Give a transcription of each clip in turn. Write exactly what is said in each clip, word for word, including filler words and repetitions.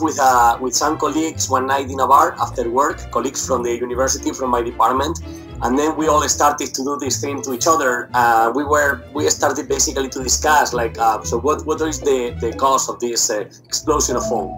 was with uh, with some colleagues one night in a bar after work, colleagues from the university, from my department, and then we all started to do this thing to each other. Uh, we were we started basically to discuss like, uh, so what what is the the cause of this uh, explosion of foam?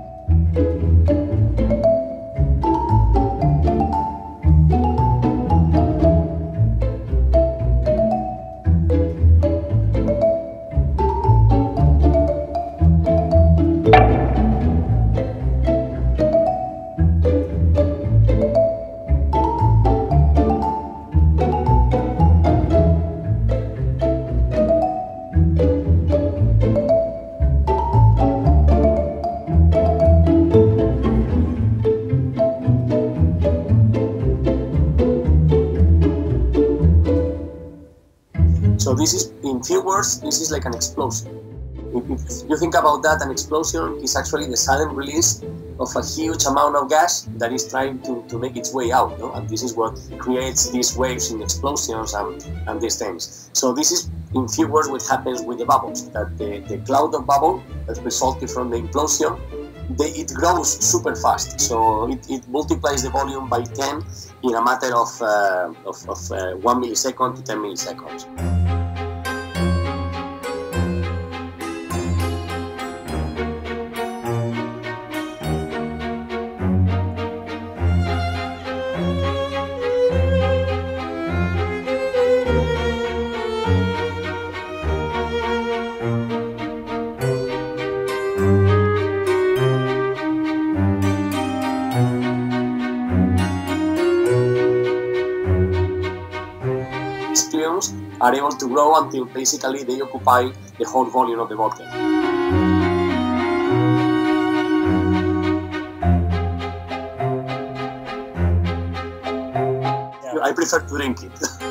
So this is, in few words, this is like an explosion. If you think about that, an explosion is actually the sudden release of a huge amount of gas that is trying to, to make its way out, no? And this is what creates these waves in explosions and, and these things. So this is, in few words, what happens with the bubbles, that the, the cloud of bubble that resulted from the implosion, they, it grows super fast. So it, it multiplies the volume by ten in a matter of, uh, of, of uh, one millisecond to ten milliseconds. Spheres are able to grow until basically they occupy the whole volume of the bottle. I prefer to drink it.